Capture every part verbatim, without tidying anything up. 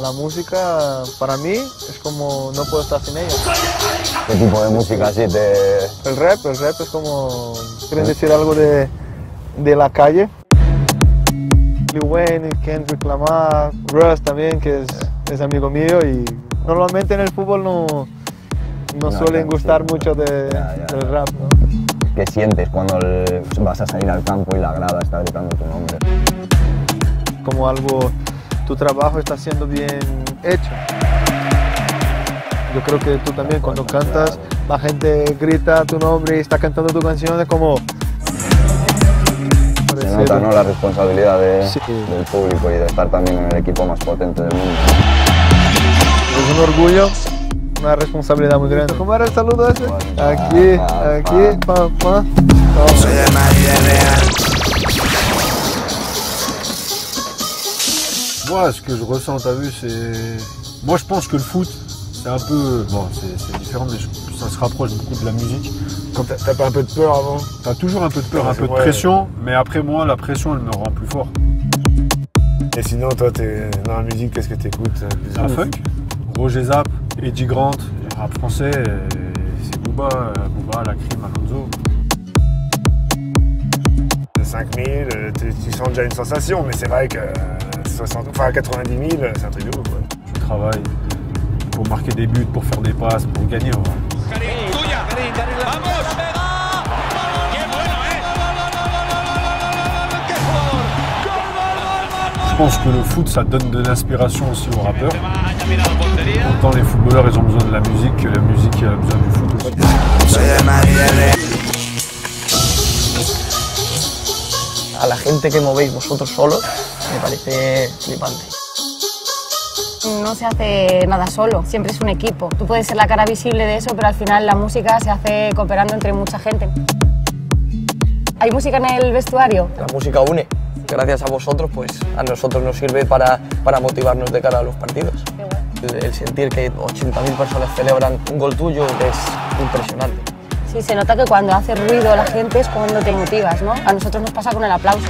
La música para mí es como no puedo estar sin ella. ¿Qué tipo de música así te...? El rap, el rap es como... ¿Quieren decir algo de, de la calle? Lil Wayne, Kendrick Lamar, Russ también, que es, es amigo mío, y normalmente en el fútbol no, no, no suelen no, gustar sí, mucho de, ya, ya. del rap, ¿no? ¿Qué sientes cuando el, vas a salir al campo y la grada está gritando tu nombre? Como algo... Tu trabajo está siendo bien hecho. Yo creo que tú también cuando cantas, la gente grita tu nombre y está cantando tu canción, es como... Se nota, ¿no?, la responsabilidad de, sí. del público y de estar también en el equipo más potente del mundo. Es un orgullo, una responsabilidad muy grande. ¿Cómo era el saludo ese? Aquí, aquí, papá. Soy de Madrid Real. Moi, ce que je ressens, t'as vu, c'est... Moi, je pense que le foot, c'est un peu... Bon, c'est différent, mais je, ça se rapproche beaucoup de la musique. Quand t'as pas un peu de peur avant? T'as toujours un peu de peur, ouais, un peu de pression, mais après moi, la pression, elle me rend plus fort. Et sinon, toi, t'es dans la musique, qu'est-ce que t'écoutes? La funk, Roger Zap, Eddie Grant, rap français, c'est Booba, Booba, Lacry, Malonzo. cinq mille, tu sens déjà une sensation, mais c'est vrai que... Enfin, quatre-vingt-dix mille, c'est un truc de ouf. Ouais. Je travaille pour marquer des buts, pour faire des passes, pour gagner. Ouais. Je pense que le foot, ça donne de l'inspiration aussi aux rappeurs. Autant les footballeurs, ils ont besoin de la musique, que la musique a besoin du foot aussi. À la gente que movéis vosotros solos, me parece flipante. No se hace nada solo, siempre es un equipo. Tú puedes ser la cara visible de eso, pero al final la música se hace cooperando entre mucha gente. ¿Hay música en el vestuario? La música une. Gracias a vosotros, pues a nosotros nos sirve para, para motivarnos de cara a los partidos. Qué bueno. El, el sentir que ochenta mil personas celebran un gol tuyo es impresionante. Sí, se nota que cuando hace ruido la gente es cuando te motivas, ¿no? A nosotros nos pasa con el aplauso.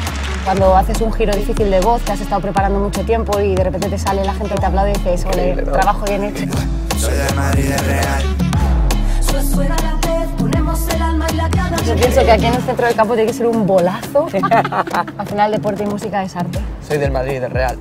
Cuando haces un giro difícil de voz, te has estado preparando mucho tiempo y de repente te sale la gente y te aplaude y dices, ole, trabajo bien hecho. Soy de Madrid Real. Yo pienso que aquí en el centro del campo tiene que ser un bolazo. Al final, deporte y música es arte. Soy del Madrid Real.